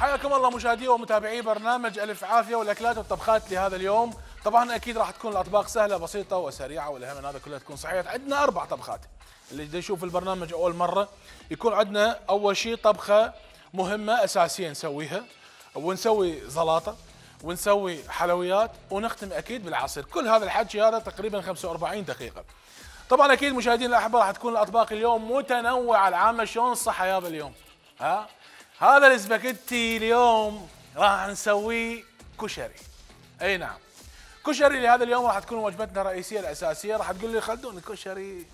حياكم الله مشاهدي ومتابعي برنامج ألف عافية والأكلات والطبخات لهذا اليوم. طبعا أكيد راح تكون الأطباق سهلة بسيطة وسريعة، والأهم أن هذا كلها تكون صحية. عندنا 4 طبخات اللي يشوف البرنامج أول مرة. يكون عندنا أول شيء طبخة مهمة أساسية نسويها، ونسوي زلاطة، ونسوي حلويات، ونختم أكيد بالعصير. كل هذا الحكي هذا تقريبا 45 دقيقة. طبعا أكيد مشاهدينا الأحبة راح تكون الأطباق اليوم متنوعة. العامة شلون الصحة يابا اليوم؟ ها؟ هذا الاسباجيتي اليوم راح نسويه كشري. اي نعم، كشري لهذا اليوم راح تكون وجبتنا الرئيسيه الاساسيه. راح تقول لي خلدون الكشري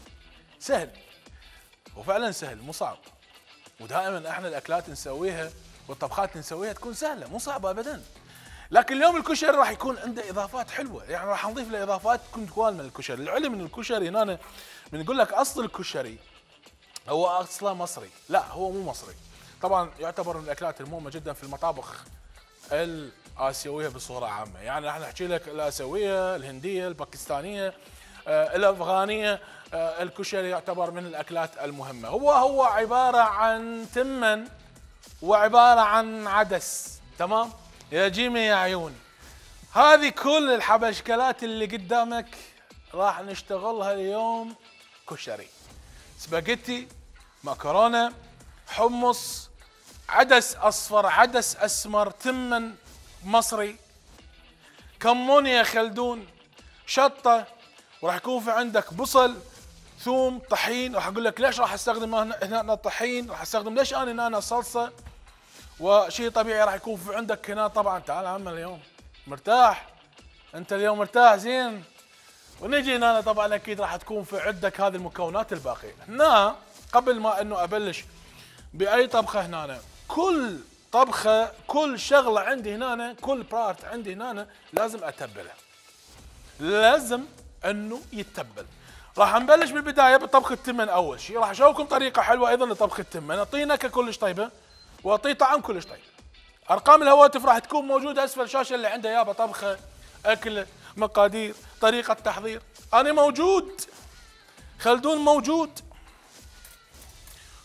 سهل، وفعلا سهل مو صعب. ودائما احنا الاكلات نسويها والطبخات نسويها تكون سهله مو صعبه ابدا. لكن اليوم الكشري راح يكون عنده اضافات حلوه، يعني راح نضيف له اضافات تكون توال من الكشري. العلم ان الكشري هنا بنقول لك اصل الكشري هو اصله مصري، لا هو مو مصري. طبعا يعتبر من الاكلات المهمه جدا في المطابخ الاسيويه بصوره عامه، يعني احنا نحكي لك الاسيويه، الهنديه، الباكستانيه، الافغانيه. الكشري يعتبر من الاكلات المهمه. هو عباره عن تمن وعباره عن عدس، تمام؟ يا جيمي يا عيوني، هذه كل الحبشكلات اللي قدامك راح نشتغلها اليوم كشري. سباجيتي، مكرونه، حمص، عدس اصفر، عدس اسمر، تمن مصري، كمون يا خلدون، شطه، وراح يكون في عندك بصل، ثوم، طحين. راح اقول لك ليش راح استخدم هنا الطحين، راح استخدم ليش انا هنا الصلصه، وشيء طبيعي راح يكون في عندك هنا. طبعا تعال عم اليوم مرتاح، انت اليوم مرتاح زين. ونجي هنا طبعا اكيد راح تكون في عندك هذه المكونات الباقيه. هنا قبل ما انه ابلش بأي طبخة هنا، كل طبخة كل شغلة عندي هنا، كل بارت عندي هنا لازم أتبله، لازم أنه يتبل. راح نبلش بالبداية بطبخ التمن. أول شيء راح أشوفكم طريقة حلوة أيضا لطبخ التمن، أعطيه نكهة كلش طيبة وأعطيه طعم كلش طيب. أرقام الهواتف راح تكون موجودة أسفل الشاشة، اللي عنده يابا طبخة، أكل، مقادير، طريقة تحضير. أنا موجود، خلدون موجود.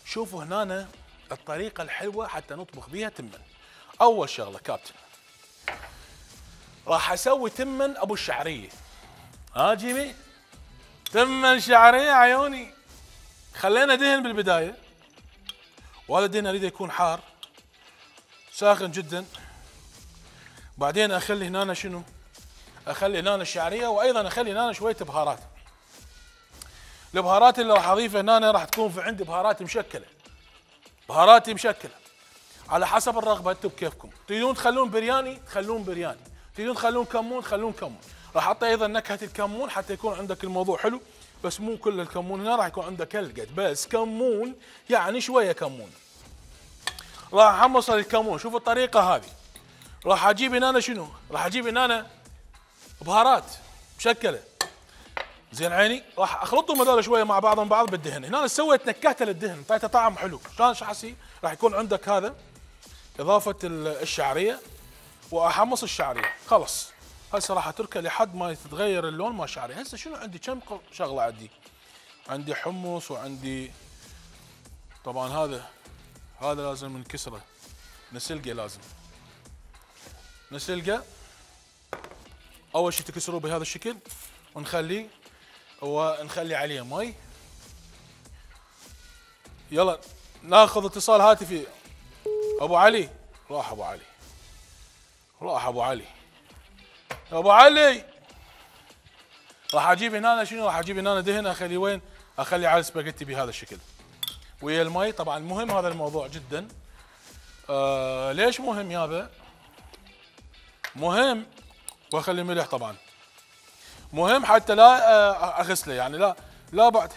شوفوا هنا الطريقة الحلوة حتى نطبخ بيها تمن. أول شغلة كابتن راح أسوي تمن أبو الشعرية. ها جيمي؟ تمن شعرية عيوني. خلينا دهن بالبداية، وهذا الدهن أريده يكون حار ساخن جدا. بعدين أخلي هنا شنو؟ أخلي هنا الشعرية، وأيضا أخلي هنا شوية بهارات. البهارات اللي راح اضيفها هنا راح تكون في عندي بهارات مشكله. بهاراتي مشكله على حسب الرغبه، انتم بكيفكم. تريدون تخلون برياني تخلون برياني، تريدون تخلون كمون تخلون كمون. راح احط ايضا نكهه الكمون حتى يكون عندك الموضوع حلو، بس مو كل الكمون هنا، راح يكون عندك هالقد بس كمون، يعني شويه كمون. راح احمص الكمون، شوفوا الطريقه هذه. راح اجيب هنا شنو؟ راح اجيب هنا بهارات مشكله. زين عيني، راح اخلطهم هذول شويه مع بعضهم بعض بالدهن. هنا سويت نكهته للدهن، اعطيته طعم حلو. شلون شحسي؟ راح يكون عندك هذا اضافه الشعريه، واحمص الشعريه، خلص. هسه راح اتركه لحد ما يتغير اللون مال الشعريه. هسه شنو عندي؟ كم شغله عندي؟ عندي حمص، وعندي طبعا هذا لازم نكسره، نسلقه، لازم نسلقه. اول شيء تكسروه بهذا الشكل، ونخلي عليه مي. يلا ناخذ اتصال هاتفي. ابو علي، راح ابو علي، راح ابو علي، ابو علي. راح اجيب هنا شنو؟ راح اجيب هنا دهن، اخلي وين؟ اخلي على السباجيتي بهذا الشكل ويا المي. طبعا مهم هذا الموضوع جدا. ليش مهم يابا؟ مهم. واخلي ملح طبعا، مهم حتى لا اغسله، يعني لا بعد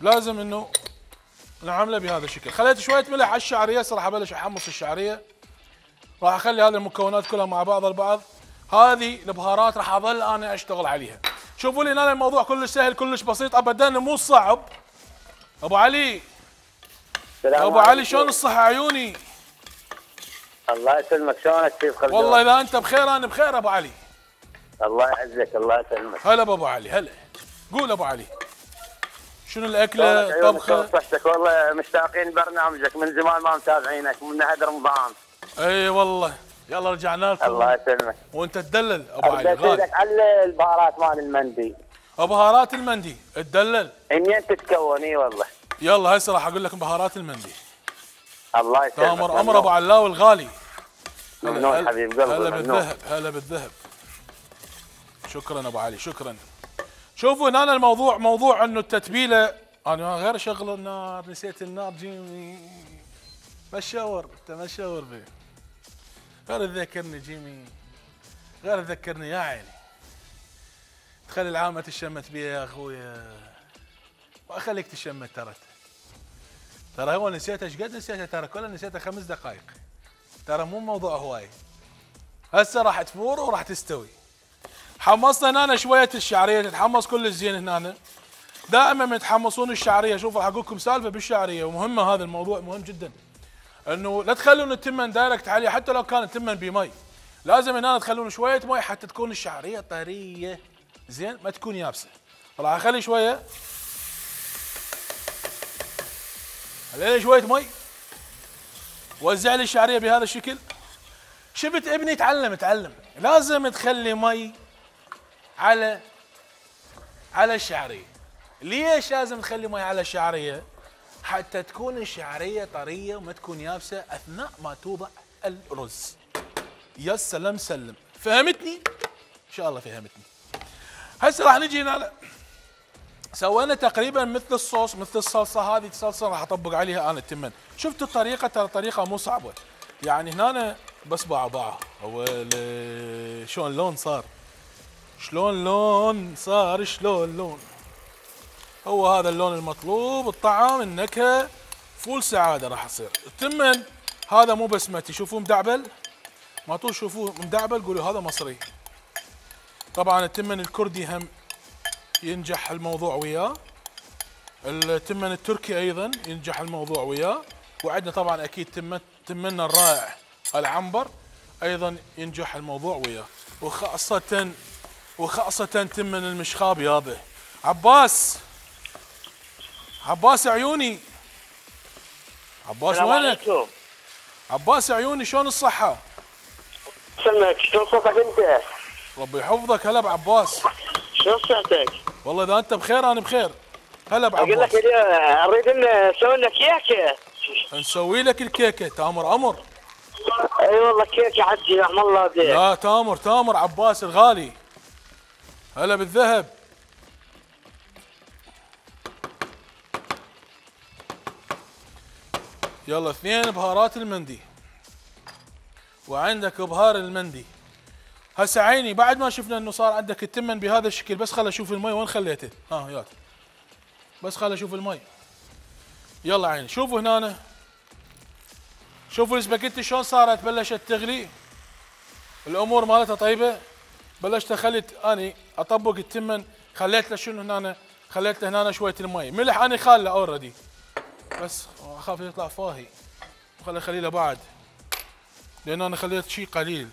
لازم انه نعمله بهذا الشكل. خليت شويه ملح على الشعريه. هسه راح ابلش احمص الشعريه، راح اخلي هذه المكونات كلها مع بعض البعض. هذه البهارات راح اظل انا اشتغل عليها. شوفوا لي هنا الموضوع كلش سهل كلش بسيط ابدا، مو صعب. ابو علي، ابو علي شلون الصحه عيوني؟ الله يسلمك، شلونك كيف خلدون؟ والله اذا انت بخير انا بخير ابو علي. الله يعزك، الله يسلمك. هلا بابو علي، هلا. قول ابو علي، شنو الاكله طبخه؟ صحتك والله مشتاقين لبرنامجك من زمان ما متابعينك من عهد رمضان. اي والله يلا رجعنا لكم. الله يسلمك. وانت تدلل ابو علي. بدك على البهارات مال المندي. بهارات المندي تدلل. منين تتكون؟ اي والله. يلا هسه راح اقول لك بهارات المندي. الله يسلمك. تامر امر ابو علاوي الغالي. ممنون حبيب قلبي. هلا بالذهب هلا بالذهب. شكرا ابو علي شكرا. شوفوا هنا الموضوع موضوع انه التتبيله انا غير شغل النار نسيت النار جيمي ما تشاور انت ما تشاور بي غير تذكرني جيمي غير تذكرني يا عيني تخلي العامه تشمت بيها يا اخويا واخليك تشمت ترى هو نسيته ايش قد نسيته ترى كله نسيته 5 دقائق ترى مو موضوع هواي هسه راح تفور وراح تستوي حمصنا هنا شويه الشعريه تتحمص كل الزين هنا دائما يتحمصون الشعريه شوفوا راح اقول لكم سالفه بالشعريه ومهمه هذا الموضوع مهم جدا انه لا تخلون التمن دايركت عليه حتى لو كان التمن بمي لازم هنا تخلون شويه مي حتى تكون الشعريه طريه زين ما تكون يابسه راح اخلي شويه عليه شويه مي وزع لي الشعريه بهذا الشكل شفت ابني تعلم لازم تخلي مي على الشعريه ليش لازم تخلي مي على الشعريه حتى تكون الشعريه طريه وما تكون يابسه اثناء ما توضع الرز يا سلام سلم فهمتني ان شاء الله فهمتني هسه راح نجي هنا سوينا تقريبا مثل الصوص مثل الصلصه هذه الصلصه راح اطبق عليها انا التمن شفتوا الطريقه ترى طريقه مو صعبه يعني هنا أنا بس باعه اول شلون لون صار شلون لون صار شلون لون هو هذا اللون المطلوب الطعم النكهه فول سعاده راح تصير التمن هذا مو بسمتي شوفوه مدعبل ما طول شوفوه مدعبل قولوا هذا مصري طبعا التمن الكردي هم ينجح الموضوع وياه التمن التركي ايضا ينجح الموضوع وياه وعندنا طبعا اكيد تمننا الرائع العنبر ايضا ينجح الموضوع وياه وخاصة تمن المشخاب يابا عباس عيوني عباس وينك؟ عباس عيوني شلون الصحة؟ سمك شلون صحتك انت؟ ربي يحفظك هلا بعباس شلون صحتك؟ والله اذا انت بخير انا بخير هلا بعباس اقول لك اريد نسوي لنا كيكة نسوي لك الكيكة تامر امر اي أيوة والله كيكة عندي رحم الله بيك لا تامر عباس الغالي هلا بالذهب يلا 2 بهارات المندي وعندك بهار المندي هسه عيني بعد ما شفنا انه صار عندك التمن بهذا الشكل بس خل اشوف المي وين خليته ها ياك بس خل اشوف المي يلا عيني شوفوا هنا شوفوا الاسباجيتي شلون صارت بلشت تغلي الامور مالتها طيبه بلشت خليت اني اطبق التمن خليت له شنو هنا خليت له هنا شويه المي ملح اني خاله اوريدي بس اخاف يطلع فاهي خليه خليله بعد لان انا خليت شيء قليل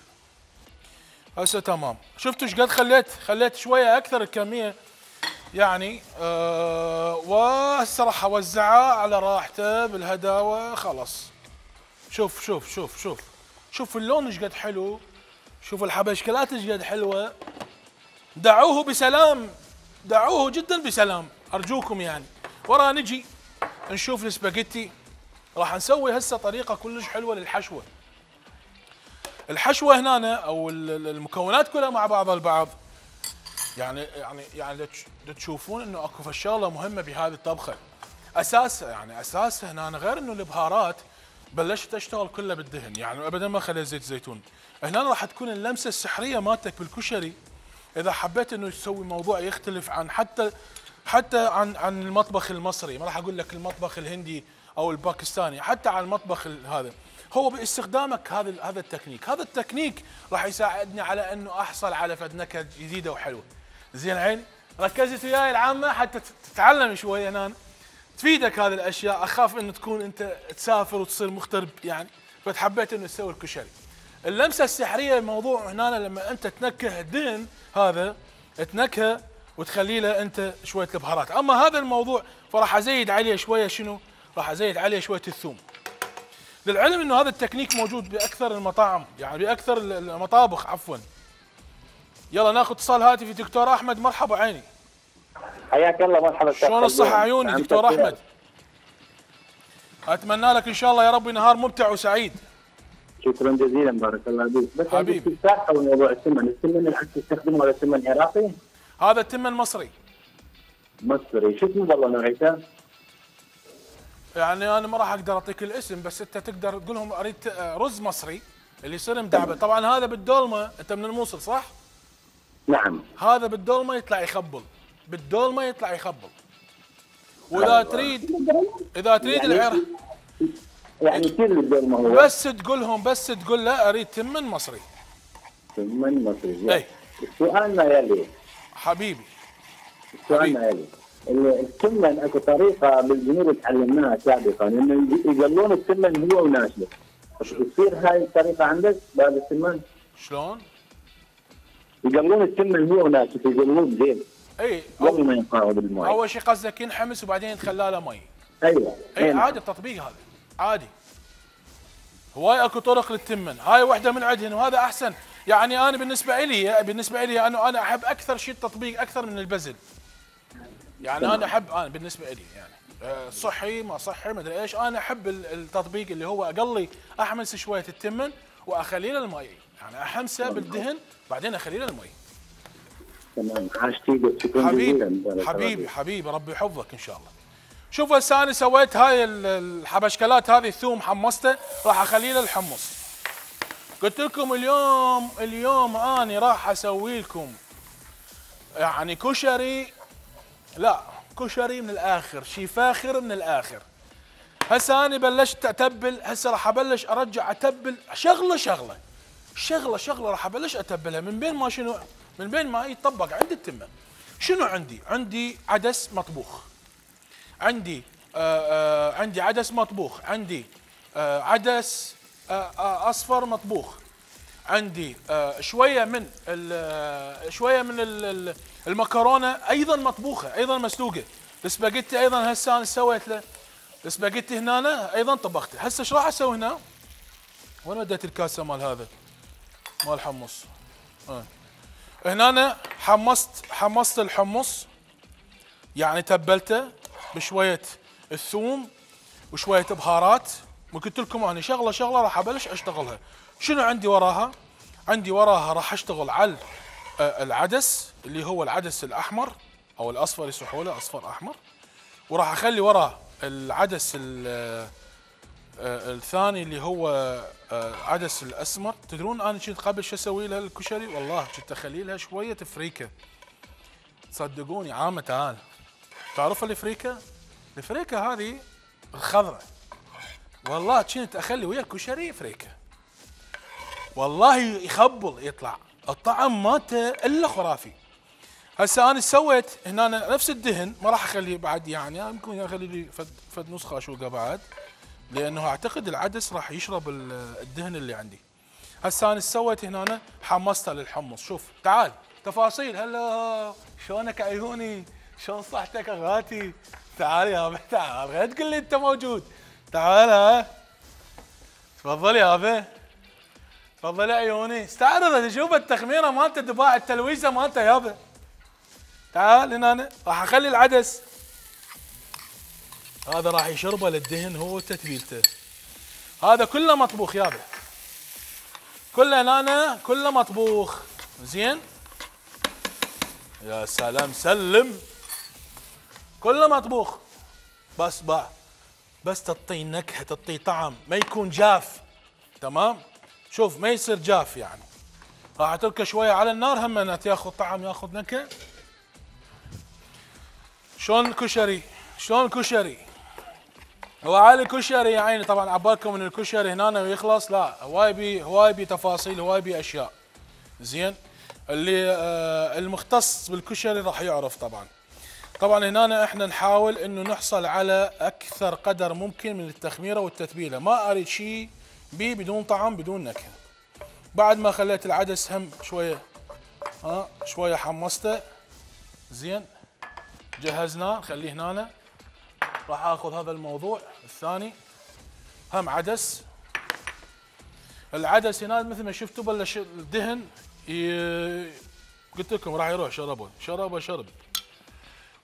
هسه تمام شفتوا ايش قد خليت شويه اكثر الكميه يعني وهسه راح اوزعها على راحته بالهداوه خلاص شوف شوف شوف شوف شوف اللون ايش قد حلو شوفوا الحبشكلات ايش قد حلوه دعوه بسلام دعوه جدا بسلام ارجوكم يعني ورا نجي نشوف السباجيتي راح نسوي هسه طريقه كلش حلوه للحشوه الحشوه هنا او المكونات كلها مع بعضها البعض يعني تشوفون انه اكو فشغله مهمه بهذه الطبخه اساس هنا غير انه البهارات بلشت اشتغل كلها بالدهن يعني ابدا ما خليت زيت زيتون هنا راح تكون اللمسه السحريه مالتك بالكشري اذا حبيت انه تسوي موضوع يختلف عن حتى عن المطبخ المصري ما راح اقول لك المطبخ الهندي او الباكستاني حتى عن المطبخ هذا هو باستخدامك هذا التكنيك راح يساعدني على انه احصل على فد نكهه جديده وحلوه زين عيني ركزت وياي العامه حتى تتعلم شويه هنا تفيدك هذه الاشياء اخاف انه تكون انت تسافر وتصير مغترب يعني فتحبيت انه تسوي الكشري اللمسه السحريه الموضوع هنا لما انت تنكه الدهن هذا تنكهه وتخلي له انت شويه البهارات. اما هذا الموضوع فراح ازيد عليه شويه شنو؟ راح ازيد عليه شويه الثوم. للعلم انه هذا التكنيك موجود باكثر المطاعم، يعني باكثر المطابخ عفوا. يلا ناخذ اتصال هاتفي. دكتور احمد مرحبا عيني. حياك الله مرحبا. شلون الصحه عيوني دكتور احمد؟ اتمنى لك ان شاء الله يا ربي نهار ممتع وسعيد. شكرا جزيلا بارك الله فيك. بس حبيبي حول موضوع السمن، السمن اللي حتى تستخدمه هذا سمن عراقي؟ هذا التمن مصري. مصري، شو اسمه والله نوعيته؟ يعني انا ما راح اقدر اعطيك الاسم، بس انت تقدر تقول لهم اريد رز مصري اللي يصير مدعبه، طبعا هذا بالدولمه، انت من الموصل صح؟ نعم. هذا بالدولمه يطلع يخبل، بالدولمه يطلع يخبل. واذا تريد اذا تريد العراق يعني كل الدولمه هو بس تقول لهم، بس تقول لا اريد تمن مصري. تمن مصري. اي سؤالنا يلي حبيبي سؤالنا السمن اكو طريقه بالجنوب تعلمناها سابقا انه يقلون السمن هو وناشفه. تصير هاي الطريقه عندك بهذا السمن؟ شلون؟ يقلون السمن هو وناشف يقلوه بزيت. اي قبل ما ينقعوا بالماء. اول شيء قصدك ينحمس وبعدين يتخلى له مي. ايوه اي عادي التطبيق هذا عادي. هواي اكو طرق للتمن، هاي واحده من عندهن وهذا احسن. يعني انا بالنسبه لي انا احب اكثر شيء التطبيق اكثر من البزل. يعني انا احب، انا بالنسبه لي يعني صحي ما صحي ما ادري ايش، انا احب التطبيق اللي هو اقلي احمس شويه التمن واخليه للمي، يعني احمسه بالدهن بعدين اخليه للمي. تمام حبيبي حبيبي حبيبي ربي يحفظك ان شاء الله. شوف هسه انا سويت هاي الحبشكلات هذه، الثوم حمصته راح اخليه للحمص. قلت لكم اليوم اني راح اسوي لكم يعني كشري، لا كشري من الاخر، شي فاخر من الاخر. هسه انا بلشت اتبل، هسه راح ابلش ارجع اتبل شغله شغله شغله شغله، راح ابلش اتبلها من بين ما شنو، من بين ما يطبق عند التمه. شنو عندي؟ عندي عدس مطبوخ، عندي عندي عدس مطبوخ، عندي عدس اصفر مطبوخ، عندي شويه من المكرونه ايضا مطبوخه، ايضا مسلوقه، الاسباجيتي ايضا هسه انا سويت له الاسباجيتي هنا ايضا طبخته. هسه ايش راح اسوي هنا؟ وين وديت الكاسه مال هذا؟ مال حمص. هنا أنا حمصت الحمص، يعني تبلته بشويه الثوم وشويه بهارات. وقلت لكم انا شغله شغله راح ابلش اشتغلها. شنو عندي وراها؟ عندي وراها راح اشتغل على العدس اللي هو العدس الاحمر او الاصفر يصحوا له اصفر احمر، وراح اخلي وراه العدس الثاني اللي هو عدس الاسمر. تدرون انا كنت قبل شو اسوي لها الكشري؟ والله كنت اخلي لها شويه فريكه. صدقوني عامه تعال تعرف الفريكه؟ الفريكه هذه الخضراء، والله كنت اخلي ويا الكشري فريكه، والله يخبل يطلع الطعم مالته الا خرافي. هسه انا سويت هنا أنا نفس الدهن، ما راح اخليه بعد، يعني يمكن اخلي لي فد نسخه اشوقها بعد، لانه اعتقد العدس راح يشرب الدهن اللي عندي. هسه انا سويت هنا أنا حمصته للحمص. شوف تعال تفاصيل. هلا شلونك عيوني؟ شلون صحتك اغاتي؟ تعال يابا تعال، غير تقول لي انت موجود. تعال ها تفضل يابا، تفضل يا عيوني. استعرضت شوف التخميره مالته، دباع التلويزه مالته يابا. تعال هنا أنا راح اخلي العدس هذا راح يشربه للدهن هو تتبيلته، هذا كله مطبوخ يابا، كله هنا أنا كله مطبوخ. زين يا سلام سلم، كله مطبوخ بس بقى، بس تعطي نكهه تعطي طعم، ما يكون جاف. تمام شوف ما يصير جاف، يعني راح اتركه شويه على النار هم انه ياخذ طعم ياخذ نكهه. شلون كشري؟ شلون كشري؟ هو عالي كشري يا عيني. طبعا عبالكم ان الكشري هنا ويخلص، لا هواي بي، هواي بي تفاصيل، هواي بي اشياء. زين اللي المختص بالكشري راح يعرف. طبعا هنا احنا نحاول انه نحصل على اكثر قدر ممكن من التخميره والتتبيله، ما اريد شيء بيه بدون طعم بدون نكهه. بعد ما خليت العدس هم شويه، شويه حمصته، زين جهزناه خليه هنا. راح اخذ هذا الموضوع الثاني هم عدس. العدس هنا مثل ما شفتوا بلش الدهن قلت لكم راح يروح شربه شربه شرب.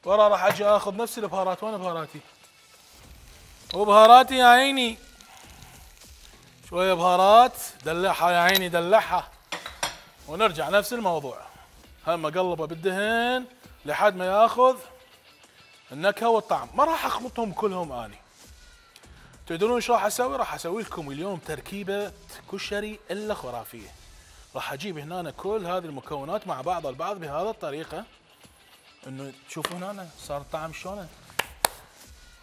ورا راح اجي اخذ نفس البهارات. وين بهاراتي؟ وبهاراتي يا عيني شويه بهارات دلعها يا عيني دلعها. ونرجع نفس الموضوع هم اقلبه بالدهن لحد ما ياخذ النكهه والطعم. ما راح اخلطهم كلهم اني. تدرون ايش راح اسوي؟ راح اسوي لكم اليوم تركيبه كشري الا خرافيه. راح اجيب هنا كل هذه المكونات مع بعض البعض بهذه الطريقه انه تشوفون هنا صار طعم شلون.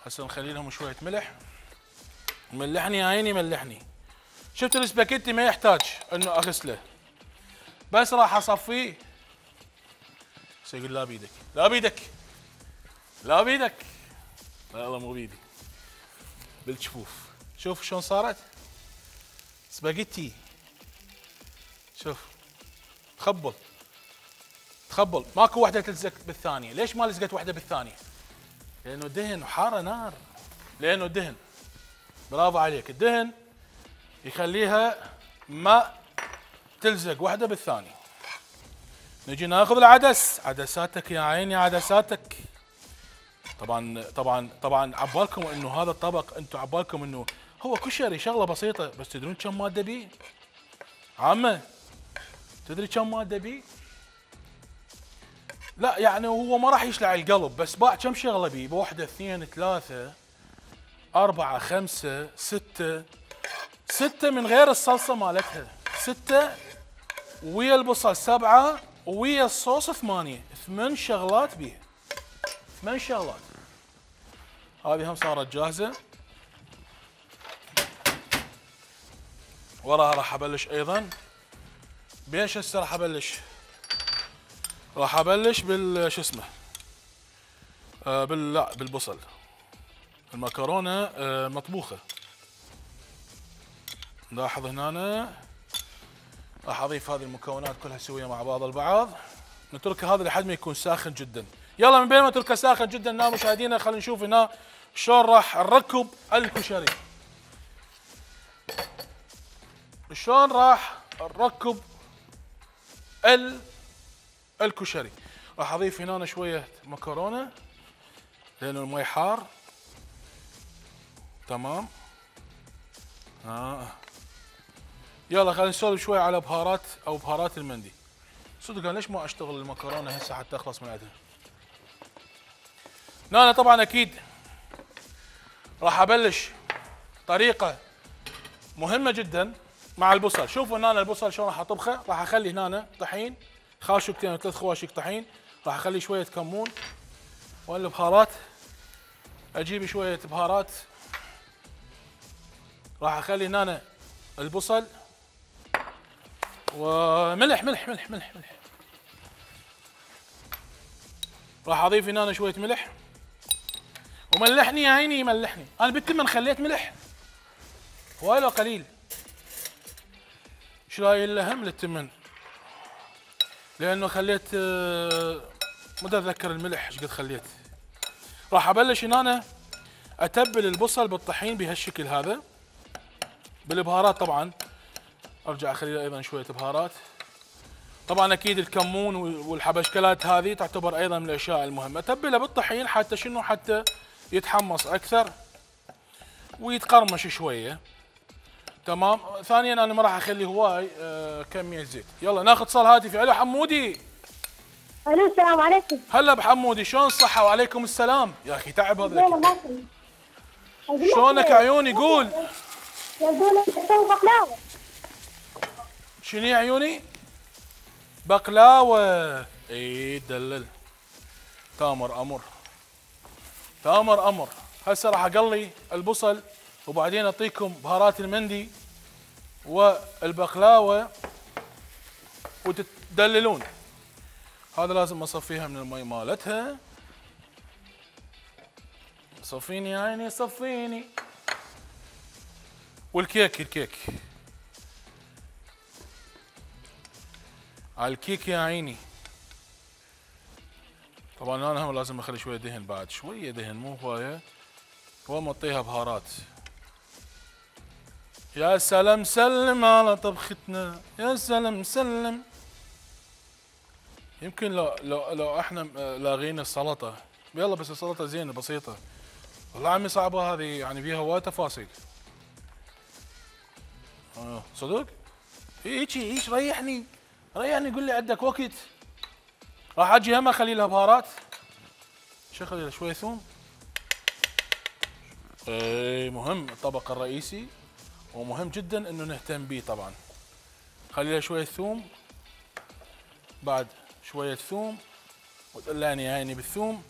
هسه نخلي لهم شويه ملح. ملحني يا عيني ملحني. شفتوا الاسباجيتي ما يحتاج انه اغسله. بس راح اصفيه. يقول لا بيدك لا بيدك لا بيدك. لا والله مو بيدي بالجفوف. شوف شلون صارت سباجيتي. شوف تخبل تخبل ماكو وحده تلزق بالثانيه. ليش ما لزقت وحده بالثانيه؟ لانه دهن وحاره نار. لانه دهن. برافو عليك. الدهن يخليها ما تلزق وحده بالثانيه. نجي ناخذ العدس. عدساتك يا عيني عدساتك. طبعا طبعا طبعا عبالكم انه هذا الطبق انتم عبالكم انه هو كشري شغله بسيطه. بس تدرون كم ماده بيه؟ عمه تدري كم ماده بيه؟ لا يعني هو ما راح يشلع القلب بس باع كم شغله بيه؟ بوحده اثنين ثلاثه اربعه خمسه سته. سته من غير الصلصه مالتها. سته ويا البصل سبعه ويا الصوص ثمانيه. ثمان شغلات بيه. ثمان شغلات. هذه هم صارت جاهزه. وراها راح ابلش ايضا بيش. هسه راح ابلش بال شو اسمه لا بالبصل. المكرونه مطبوخه. نلاحظ هنا أنا. راح اضيف هذه المكونات كلها سويه مع بعض البعض. نتركها هذا لحد ما يكون ساخن جدا. يلا من بين ما تركه ساخن جدا هنا مشاهدينا خلينا نشوف هنا شلون راح نركب الكشري. شلون راح نركب الكشري. راح اضيف هنا شويه مكرونه لانه المي حار. تمام. يلا خلينا نسولف شوي على بهارات او بهارات المندي. صدق ليش ما اشتغل المكرونه هسه حتى اخلص من عندها. هنا طبعا اكيد راح ابلش طريقه مهمه جدا مع البصل. شوفوا هنا البصل شلون راح اطبخه. راح اخلي هنا طحين خاشقتين او ثلاث خواشق طحين. راح اخلي شويه كمون. والبهارات اجيب شويه بهارات. راح اخلي هنا البصل وملح ملح ملح ملح ملح. راح اضيف هنا شويه ملح. وملحني يا عيني ملحني. انا بالتمن خليت ملح ولا قليل. شو راي الهم للتمن؟ لانه خليت ما اتذكر الملح ايش قد خليت. راح ابلش هنا اتبل البصل بالطحين بهالشكل هذا بالبهارات. طبعا ارجع اخلي ايضا شويه بهارات. طبعا اكيد الكمون والحبشكلات هذه تعتبر ايضا من الاشياء المهمه. تبله بالطحين حتى شنو حتى يتحمص اكثر ويتقرمش شويه. تمام. ثانيا انا ما راح اخلي هواي كميه زيت. يلا ناخذ اتصال هاتفي. الو حمودي. الو السلام عليكم. هلا بحمودي شلون الصحه؟ وعليكم السلام. يا اخي تعب هذا. شلونك عيوني قول. يقولون تسوي بقلاوه. شنو يا عيوني؟ بقلاوه. اي دلل. تامر امر. تامر امر. هسه راح اقلي البصل وبعدين اعطيكم بهارات المندي والبقلاوه وتدللون. هذا لازم اصفيها من المي مالتها. صفيني يا عيني صفيني. والكيك الكيك. على الكيك يا عيني. طبعا انا هم لازم اخلي شويه دهن بعد، شويه دهن مو هوايه، ومطيها بهارات. يا سلام سلم على طبختنا، يا سلام سلم. يمكن لو احنا لاغين السلطه، يلا بس السلطه زينه بسيطه. والله عمي صعبه هذه، يعني فيها وايد تفاصيل. صدق؟ هيك ريحني ريحني، قول لي عندك وقت. راح اجي هم اخلي لها بهارات. شو اخلي لها؟ شويه ثوم. اي مهم الطبق الرئيسي ومهم جدا انه نهتم به طبعا. خلي لها شويه ثوم. بعد شويه ثوم وتقلاني هايني بالثوم.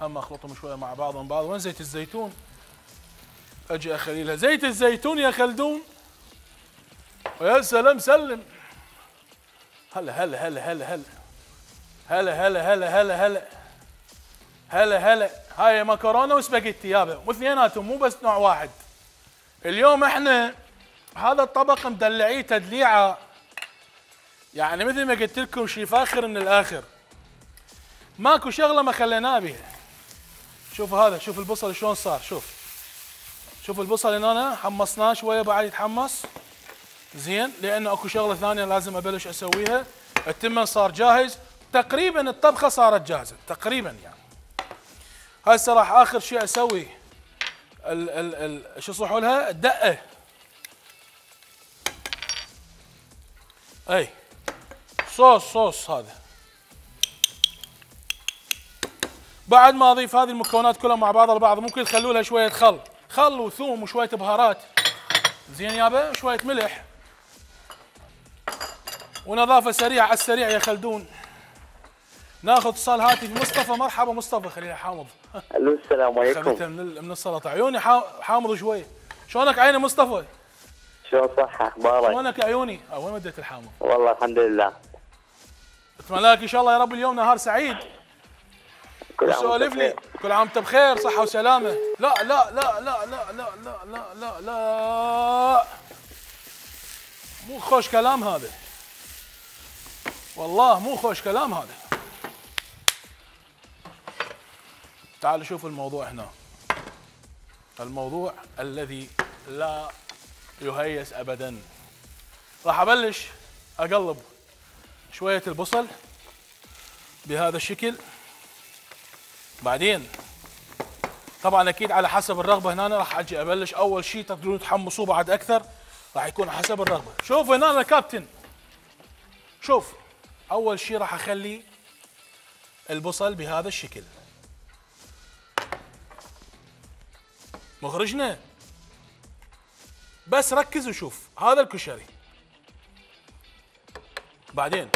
هم اخلطهم شويه مع بعضهم بعض. وين زيت الزيتون؟ اجي اخلي لها زيت الزيتون يا خلدون. ويا سلام سلم. هلا هلا هلا هلا هلا هلا هلا هلا هلا هلا هلا هلا. هاي مكرونه وسباجيتي يابا، واثنيناتهم مو بس نوع واحد. اليوم احنا هذا الطبق مدلعيه تدليعه، يعني مثل ما قلت لكم شي فاخر من الاخر. ماكو شغله ما خليناها بيها. شوفوا هذا، شوف البصل شلون صار، شوف البصل هنا أنا حمصناه شويه بعد يتحمص. زين، لانه اكو شغله ثانيه لازم ابلش اسويها. التمن صار جاهز تقريبا، الطبخه صارت جاهزه تقريبا يعني. هسه راح اخر شيء اسوي شو يصلحوا لها؟ الدقه. اي صوص هذا. بعد ما اضيف هذه المكونات كلها مع بعض البعض، ممكن تخلوا لها شويه خل وثوم وشويه بهارات. زين يابا، شويه ملح. ونظافه سريعه على السريع يا خلدون. ناخذ اتصال هاتفي مصطفى. مرحبا مصطفى، خلينا حامض. الو السلام عليكم. خليتها من السلطه، عيوني حامض شويه. شلونك عيني مصطفى؟ شلون صحة اخبارك؟ شلونك يا عيوني؟ وين مديت الحامض؟ والله الحمد لله. اتمنى لك ان شاء الله يا رب اليوم نهار سعيد. كل عام وانت بخير. كل عام وانت بخير، صحة وسلامة. لا لا لا لا لا لا لا لا لا، مو خوش كلام هذا. والله مو خوش كلام هذا. تعالوا شوفوا الموضوع هنا. الموضوع الذي لا يهيس ابدا. راح ابلش اقلب شوية البصل بهذا الشكل. بعدين طبعا اكيد على حسب الرغبه، هنا راح اجي ابلش اول شيء. تقدرون تحمصوه بعد اكثر، راح يكون حسب الرغبه. شوف هنا يا كابتن، شوف اول شيء راح اخلي البصل بهذا الشكل. مخرجنا بس ركز وشوف هذا الكشري. بعدين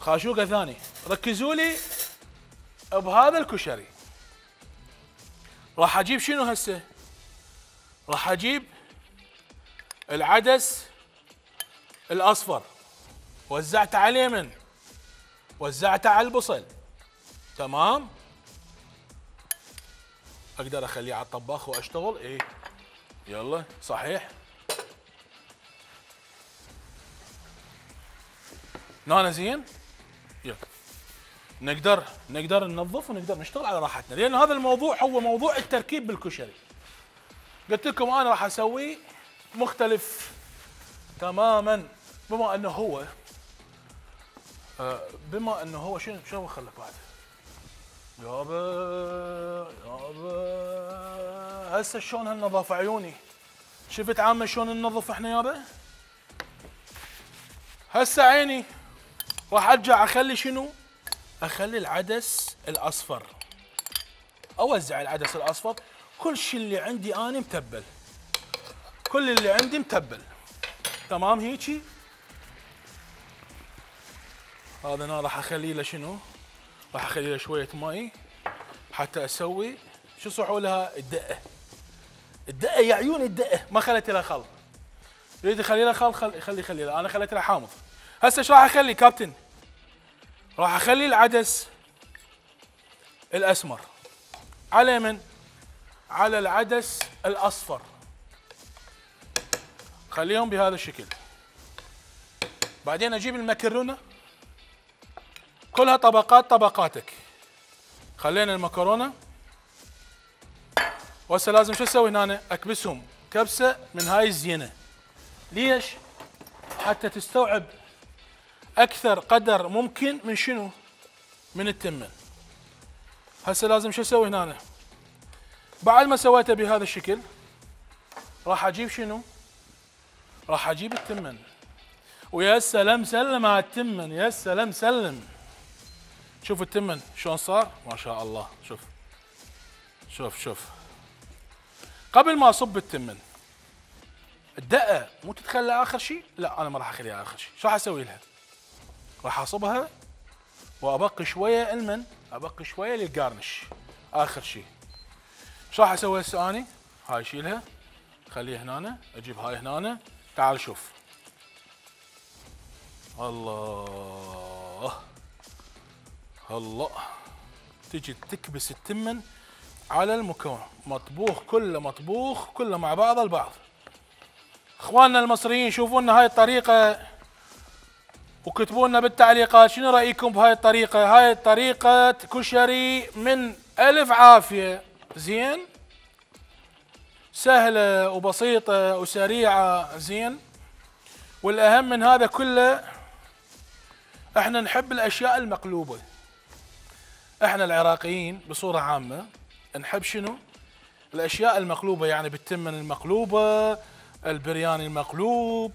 خاشوقه ثاني، ركزوا لي بهذا الكشري. راح اجيب شنو هسه؟ راح اجيب العدس الاصفر، وزعته على اليمين، وزعته على البصل. تمام؟ اقدر اخليه على الطباخ واشتغل؟ ايه يلا صحيح. هنا زين؟ يلا نقدر ننظف ونقدر نشتغل على راحتنا، لان هذا الموضوع هو موضوع التركيب بالكشري. قلت لكم انا راح اسويه مختلف تماما، بما انه هو شنو خلك بعد؟ يابا هسه شلون هالنظافه عيوني؟ شفت عامه شلون ننظف احنا يابا؟ هسه عيني راح ارجع اخلي شنو؟ اخلي العدس الاصفر، اوزع العدس الاصفر. كل شيء اللي عندي انا متبل، كل اللي عندي متبل. تمام هيجي هذا. انا راح اخلي له شنو؟ راح اخلي له شويه مي حتى اسوي شو صحوا لها؟ الدقه. الدقه يا عيوني، الدقه ما خليت لها خل. يريد اخلي لها خل، خلي لها. انا خليت لها حامض. هسه ايش راح اخلي كابتن؟ راح اخلي العدس الاسمر على من؟ على العدس الاصفر. خليهم بهذا الشكل. بعدين اجيب المكرونه كلها طبقات طبقاتك. خلينا المكرونه وهسه لازم شو اسوي هنا؟ اكبسهم كبسه من هاي الزينه. ليش؟ حتى تستوعب اكثر قدر ممكن من شنو؟ من التمن. هسه لازم شو اسوي هنا؟ بعد ما سويته بهذا الشكل راح اجيب شنو؟ راح اجيب التمن. ويا سلام سلم على التمن، يا سلام سلم. شوف التمن شلون صار؟ ما شاء الله. شوف شوف شوف. قبل ما اصب التمن الدقه مو تتخلى اخر شيء؟ لا انا ما راح اخليها اخر شيء. شو راح اسوي لها؟ راح اصبها وابقي شويه المن، ابقي شويه للجارنش اخر شيء. شو راح اسوي هسه اني؟ هاي شيلها خليها هنا، اجيب هاي هنا. تعال شوف. الله الله. تجي تكبس التمن على المكون. مطبوخ كله مطبوخ كله مع بعض البعض. اخواننا المصريين شوفوا لنا هاي الطريقه وكتبوا لنا بالتعليقات شنو رايكم بهاي الطريقه. هاي طريقه كشري من الف عافيه. زين سهله وبسيطه وسريعه. زين والاهم من هذا كله احنا نحب الاشياء المقلوبه. احنا العراقيين بصوره عامه نحب شنو؟ الاشياء المقلوبه، يعني بالتمن المقلوبه، البرياني المقلوب،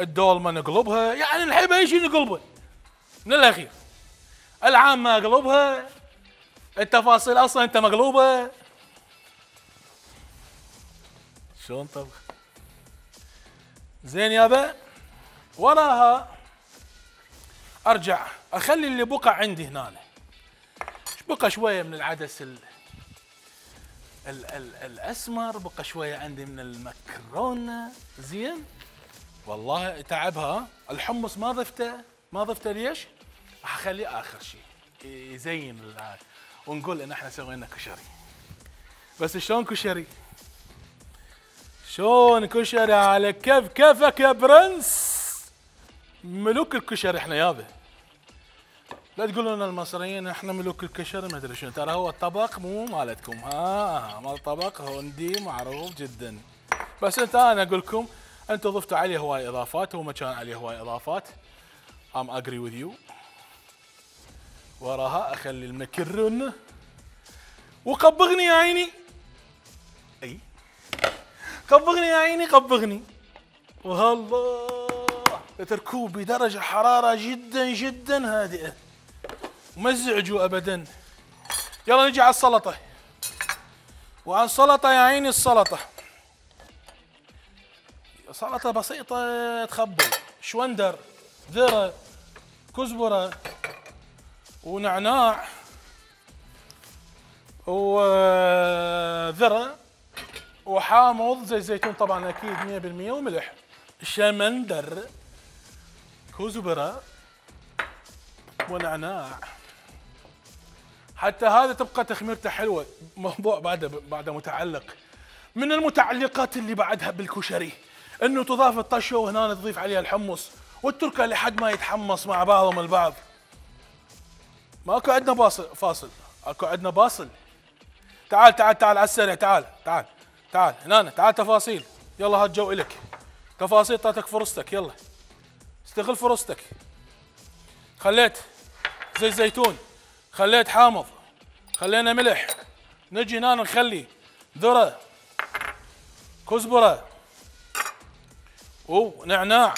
الدولمه نقلبها، يعني نحب اي شيء نقلبه من الاخير. العامه اقلبها، التفاصيل اصلا انت مقلوبه. شلون طبخ؟ زين يابا. وراها ارجع اخلي اللي بقى عندي هنا، بقى شويه من العدس الاسمر، بقى شويه عندي من المكرونه. زين والله تعبها. الحمص ما ضفته، ما ضفته ليش؟ راح اخليه اخر شيء يزين العادة. ونقول ان احنا سوينا كشري. بس شلون كشري؟ شلون كشري على كيف كيفك يا برنس. ملوك الكشري احنا يابا. لا تقولوا لنا المصريين احنا ملوك الكشري ما ادري شنو. ترى هو الطبق مو مالتكم، ها مال طبق هندي معروف جدا. بس انت انا اقول لكم انتم ضفتوا عليه هواي اضافات، هو ما كان عليه هواي اضافات. ام اجري وذ يو. وراها اخلي المكرونه وقبغني يا عيني. اي قبغني يا عيني قبغني. والله تركوه بدرجه حراره جدا جدا هادئه وما تزعجوا ابدا. يلا نجي على السلطه. وعلى السلطه يا عيني السلطه، سلطه بسيطه تخبل شوندر، ذره، كزبره ونعناع وذره وحامض زي زيتون طبعا اكيد 100%، وملح، شمندر، كزبره ونعناع. حتى هذا تبقى تخميرته حلوه. موضوع بعده متعلق من المتعلقات اللي بعدها بالكشري انه تضاف الطشه وهنا تضيف عليها الحمص وتتركها لحد ما يتحمص مع بعضهم البعض. ماكو عندنا فاصل، اكو عندنا باصل. تعال تعال تعال على السريع. تعال تعال تعال هنا. تعال تفاصيل. يلا هات جو الك تفاصيل. طاتك فرصتك. يلا استغل فرصتك. خليت زيت زيتون، خليت حامض، خلينا ملح. نجي هنا نخلي ذره، كزبره ونعناع،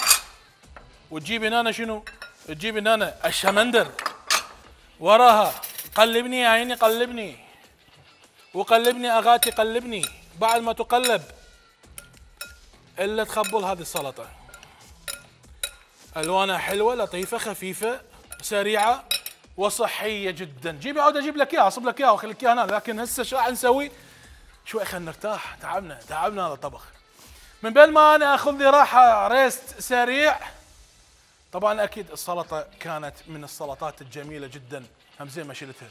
وتجيب هنا شنو؟ تجيب هنا الشمندر. وراها قلبني يا عيني قلبني. وقلبني اغاتي قلبني. بعد ما تقلب الا تخبل هذه السلطه. الوانها حلوه لطيفه خفيفه سريعه وصحيه جدا. جيبي عود اجيب لك اياها، اصب لك اياها واخليك اياها هنا. لكن هسه شو راح نسوي؟ شوي خلينا نرتاح. تعبنا هذا الطبخ. من بين ما انا اخذ لي راحه ريست سريع. طبعا اكيد السلطه كانت من السلطات الجميله جدا. هم زين ما شلتها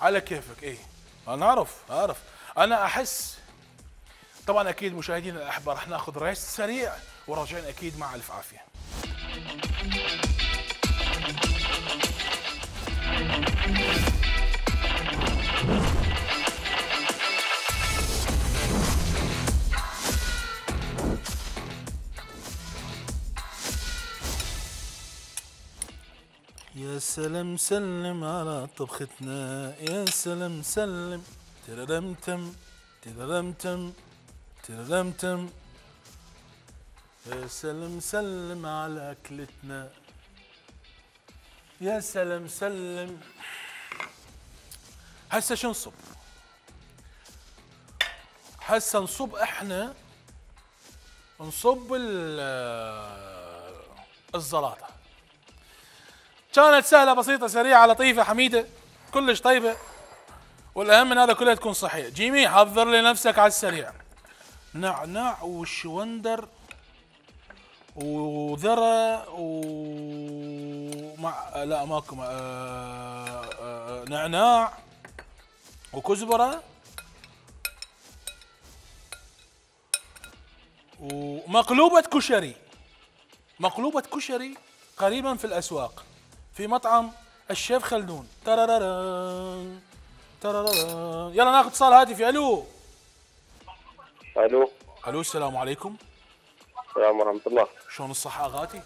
على كيفك. اي انا اعرف انا احس. طبعا اكيد مشاهدينا الاحباء راح ناخذ ريست سريع وراجعين اكيد مع الف عافيه. يا سلام سلم على طبختنا، يا سلام سلم. ترلمتم ترلمتم ترلمتم. يا سلام سلم على أكلتنا، يا سلام سلم. هسه شو نصب؟ هسه نصب احنا، نصب الزلاطة. كانت سهلة بسيطة سريعة لطيفة حميدة كلش طيبة، والأهم من هذا كله تكون صحية. جيمي حضر لنفسك على السريع نعناع والشوندر وذرة ومع لا ماكو نعناع وكزبرة ومقلوبة كشري. مقلوبة كشري قريبا في الأسواق في مطعم الشيف خلدون. تراراران تراراران. يلا ناخذ اتصال هاتفي. الو الو الو. السلام عليكم. السلام ورحمة الله. شلون الصحة اغاتي؟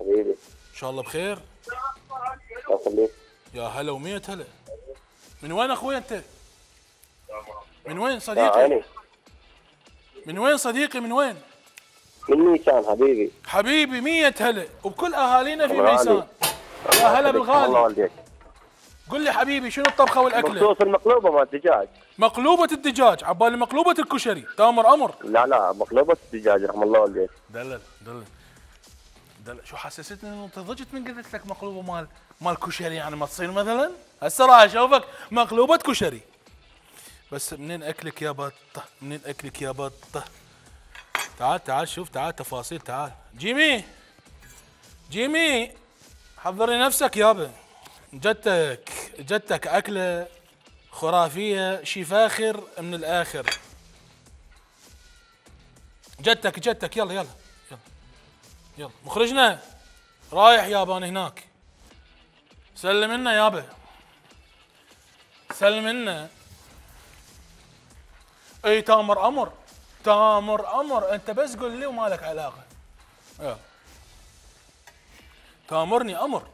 حبيبي ان شاء الله بخير. الله يخليك. يا هلا ومية هلا. من وين اخوي انت؟ من وين صديقي؟ من وين صديقي؟ من وين؟ من ميسان حبيبي. حبيبي مية هلا وبكل اهالينا في ميسان. يا هلا بالغالي. الله يخليك. قل لي حبيبي شنو الطبخه والاكله؟ بخصوص المقلوبه مال الدجاج. مقلوبه الدجاج، عبالي مقلوبه الكشري، تامر امر. لا لا مقلوبه الدجاج رحم الله والديك. دلل دلل دلل. شو حسستني انه انت ضجت من قلت لك مقلوبه مال كشري، يعني ما تصير مثلا؟ هسه راح اشوفك مقلوبه كشري. بس منين اكلك يا بطه؟ منين اكلك يا بطه؟ تعال تعال شوف تعال تفاصيل تعال. جيمي جيمي حضري نفسك يابا. جتك جتك اكله خرافيه شي فاخر من الاخر. جتك جتك يلا يلا يلا يلا. مخرجنا رايح يابا انا هناك. سلم لنا يابا سلم لنا. اي تامر امر تامر امر. انت بس قل لي وما لك علاقه. يلا تامرني امر.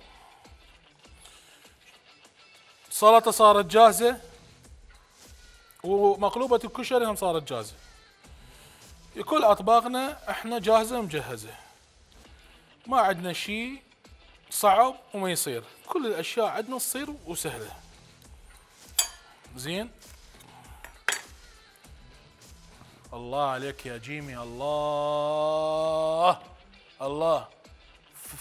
السلطة صارت جاهزة ومقلوبة الكشري هم صارت جاهزة. كل أطباقنا احنا جاهزة ومجهزة. ما عندنا شيء صعب وما يصير، كل الأشياء عندنا تصير وسهلة. زين؟ الله عليك يا جيمي. الله الله.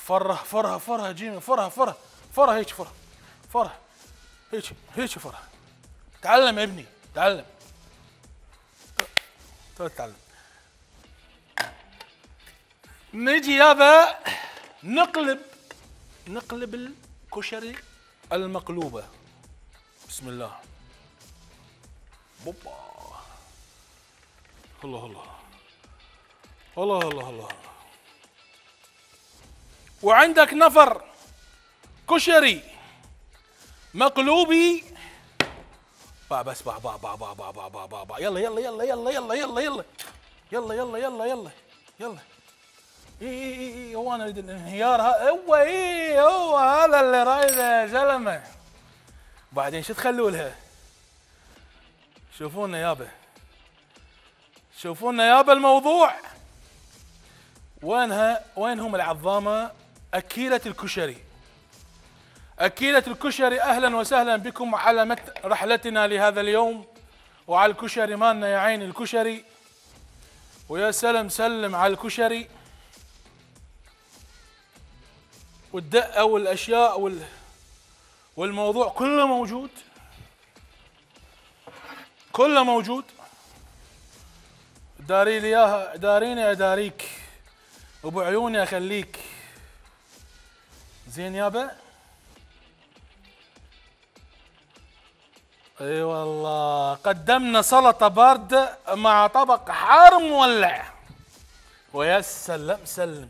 فره فره فره جيمي فره فره فره هيك فره فره هيك هيك فرح. تعلم يا ابني تعلم. تعلم. نجي يابا نقلب نقلب الكشري المقلوبة. بسم الله. بوبا. الله الله. الله الله الله. وعندك نفر كشري مقلوبي با بس با با با با با با با با. يلا يلا يلا يلا يلا يلا يلا يلا يلا يلا يلا يلا. اي هو انا اريد الانهيار. هو اي هو هذا اللي رايده يا زلمه. بعدين شو تخلوا لها؟ شوفونا يابا شوفونا يابا الموضوع وينها. وينهم العظامه اكيله الكشري؟ أكيلة الكشري أهلا وسهلا بكم على رحلتنا لهذا اليوم وعلى الكشري مالنا يا عين الكشري. ويا سلم سلم على الكشري والدقة والأشياء والموضوع كله موجود كله موجود. داري لي إياها داريني أداريك وبعيوني أخليك. زين يابا. اي أيوة والله. قدمنا سلطه بارده مع طبق حار مولع. ويا سلم سلم.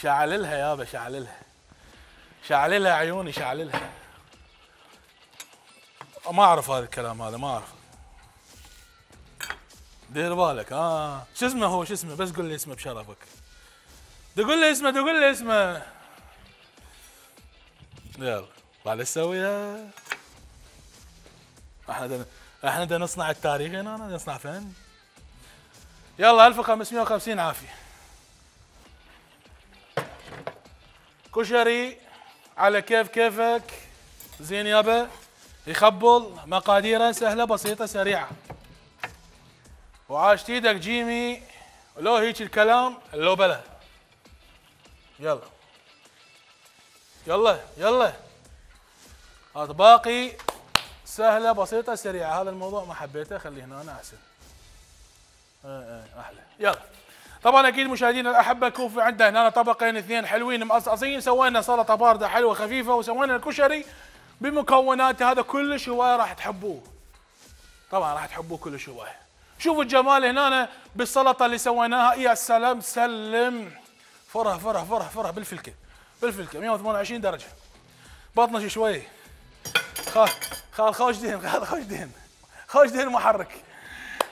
شعللها يابا شعللها شعللها عيوني شعللها ما اعرف هذا الكلام، هذا ما اعرف. دير بالك. شو اسمه هو، شو اسمه؟ بس قول لي اسمه بشرفك. تقول لي اسمه، تقول لي اسمه. يلا بعد اسويها. احنا بدنا نصنع التاريخ هنا، انا نصنع فن. يلا 1550 عافيه. كشري على كيف كيفك، زين يابا، يخبل، مقاديره سهله بسيطه سريعه. وعاشت ايدك جيمي، لو هيك الكلام لو بلا. يلا يلا يلا، هذا باقي سهله بسيطه سريعه. هذا الموضوع ما حبيته، خليه هنا أنا احسن. احلى. يلا طبعا اكيد مشاهدينا الاحبه، يكون في عندنا هنا طبقين اثنين حلوين مقصقصين، سوينا سلطه بارده حلوه خفيفه، وسوينا الكشري بمكوناته. هذا كلش هوايه راح تحبوه، طبعا راح تحبوه كلش هوايه. شوفوا الجمال هنا بالسلطه اللي سويناها. يا سلام سلم، فره فره فره فره بالفلكه بالفلكه 128 درجه. بطنش شوي، خوش دهن، خوش دهن، خوش دهن محرك.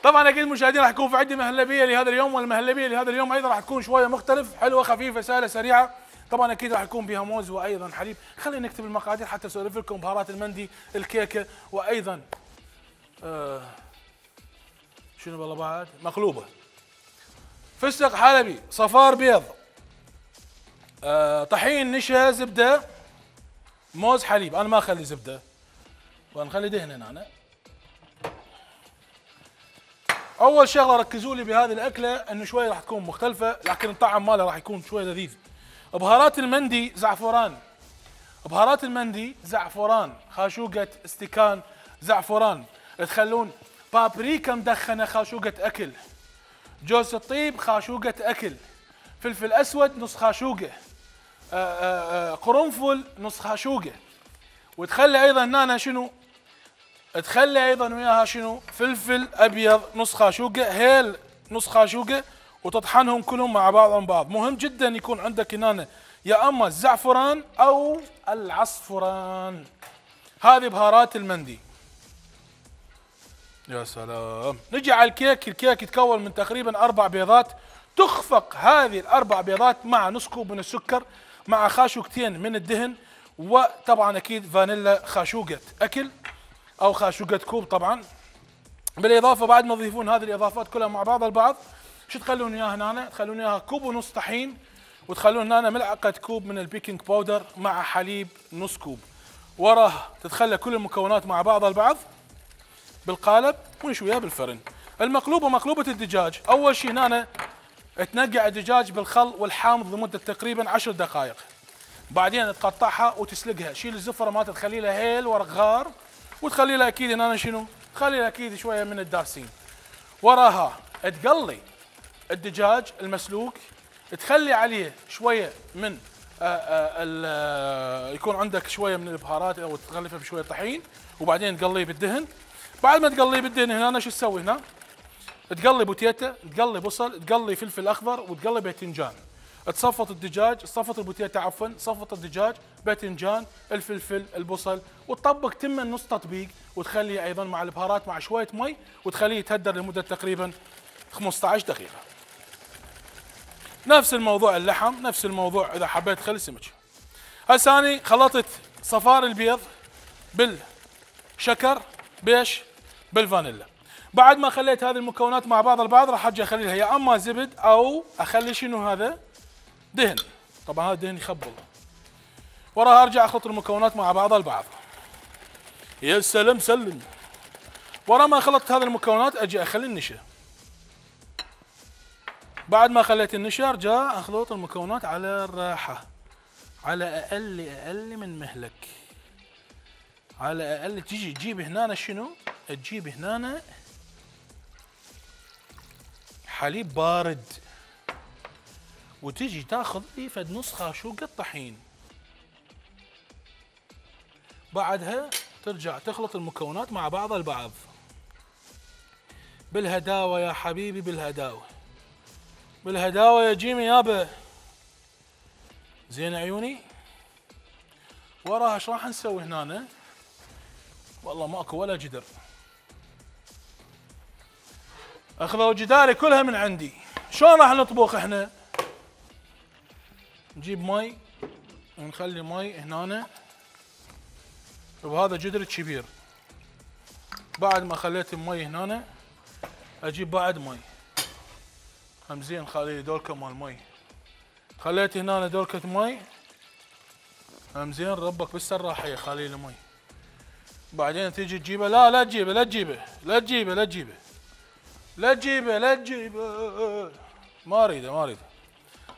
طبعا اكيد مشاهدين راح يكون في عندي مهلبيه لهذا اليوم، والمهلبيه لهذا اليوم ايضا راح تكون شويه مختلف، حلوه خفيفه سهله سريعه. طبعا اكيد راح يكون بها موز وايضا حليب. خلينا نكتب المقادير حتى اسولف لكم. بهارات المندي، الكيكه، وايضا شنو والله بعد؟ مقلوبه، فستق حلبي، صفار بيض، طحين نشا، زبده، موز، حليب. انا ما اخلي زبده، ونخلي دهن هنا. أنا اول شغله ركزوا لي بهذه الاكله انه شويه راح تكون مختلفه، لكن الطعم ماله راح يكون شويه لذيذ. بهارات المندي زعفران، بهارات المندي زعفران، خاشوقه استكان زعفران، تخلون بابريكا مدخنه خاشوقه اكل، جوز الطيب خاشوقه اكل، فلفل اسود نص خاشوقه، قرنفل نص خاشوقه. وتخلي ايضا هنا شنو؟ تخلي ايضا وياها شنو؟ فلفل ابيض نص خاشوقه، هيل نص خاشوقه، وتطحنهم كلهم مع بعضهم بعض. مهم جدا يكون عندك هنا يا اما الزعفران او العصفران. هذه بهارات المندي. يا سلام. نجي على الكيك. الكيك يتكون من تقريبا 4 بيضات. تخفق هذه ال4 بيضات مع نص كوب من السكر، مع خاشوقتين من الدهن، وطبعا اكيد فانيلا خاشوقه اكل او خاشوقه كوب طبعا. بالاضافه بعد ما تضيفون هذه الاضافات كلها مع بعض البعض، شو تخلون اياها هنا؟ تخلون اياها كوب ونص طحين، وتخلون هنا ملعقه كوب من البيكنج باودر مع حليب نص كوب. وراه تتخلى كل المكونات مع بعض البعض بالقالب، ونشويها بالفرن. المقلوبه مقلوبه الدجاج. اول شيء هنا تنقع الدجاج بالخل والحامض لمده تقريبا 10 دقائق. بعدين تقطعها وتسلقها، شيل الزفره مالتها، تخلي لها هيل ورق غار، وتخلي لها اكيد هنا شنو؟ تخلي لها اكيد شويه من الدارسين. وراها تقلي الدجاج المسلوق، تخلي عليه شويه من يكون عندك شويه من البهارات او تغلفها بشويه طحين، وبعدين تقليه بالدهن. بعد ما تقليه بالدهن هنا شو تسوي هنا؟ تقلي بوتيته، تقلي بصل، تقلي فلفل اخضر، وتقلي باذنجان. تصفط الدجاج، تصفط البوتيته عفوا، تصفط الدجاج، باذنجان، الفلفل، البصل، وتطبق تمه نص تطبيق، وتخليه ايضا مع البهارات مع شويه مي، وتخليه يتهدر لمده تقريبا 15 دقيقه. نفس الموضوع اللحم، نفس الموضوع اذا حبيت خلي سمك. هسه اني خلطت صفار البيض بالشكر بيش بالفانيلا. بعد ما خليت هذه المكونات مع بعض البعض، راح اجي اخلي لها يا اما زبد او اخلي شنو هذا؟ دهن. طبعا هذا دهن يخبل. وراها ارجع اخلط المكونات مع بعض البعض. يا سلام سلم. ورا ما خلطت هذه المكونات اجي اخلي النشا. بعد ما خليت النشا ارجع اخلط المكونات على الراحه، على اقل من مهلك، على اقل. تجي تجيب هنا شنو؟ تجيب هنا حليب بارد، وتجي تاخذ لي فد نص خاشوقه طحين. بعدها ترجع تخلط المكونات مع بعض البعض بالهداوه يا حبيبي، بالهداوه بالهداوه يا جيمي يابا. زين عيوني. وراها ايش راح نسوي هنا؟ والله ماكو ولا جدر. اخذوا جداري كلها من عندي. شلون راح نطبخ احنا؟ نجيب مي ونخلي مي هنا وهذا جدر كبير. بعد ما خليت المي هنا اجيب بعد مي. هم زين خلي دولكه مال مي. خليت هنا دولكه مي. هم زين ربك بالسراحيه خلي لي مي. بعدين تيجي تجيبه لا تجيبه لا تجيبه لا تجيبه لا تجيبه لا تجيبه لا تجيبه ما اريده ما اريده.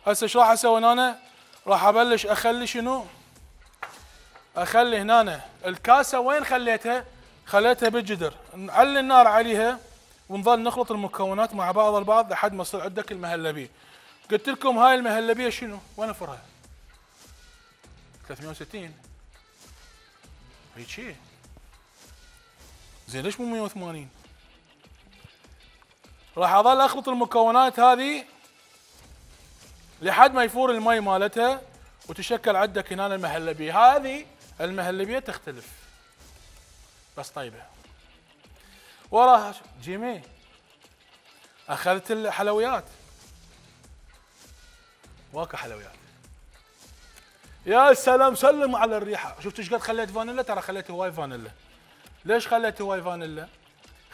هسه ايش راح اسوي هنا؟ راح ابلش اخلي شنو؟ اخلي هنا الكاسه وين خليتها؟ خليتها بالجدر، نعلي النار عليها ونظل نخلط المكونات مع بعض البعض لحد ما يصير عندك المهلبيه. قلت لكم هاي المهلبيه شنو؟ وين فرها؟ 360 هيك شيء. زين ليش مو 180؟ راح اظل اخلط المكونات هذه لحد ما يفور المي مالتها وتشكل عندك هنا المهلبيه. هذه المهلبيه تختلف بس طيبه. وراها جيمي اخذت الحلويات. واكو حلويات. يا سلام سلم على الريحه. شفتوا ايش قد خليت فانيلا؟ ترى خليت هواي فانيلا. ليش خليت هواي فانيلا؟